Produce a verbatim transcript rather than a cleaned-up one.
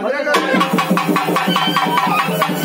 Let's go.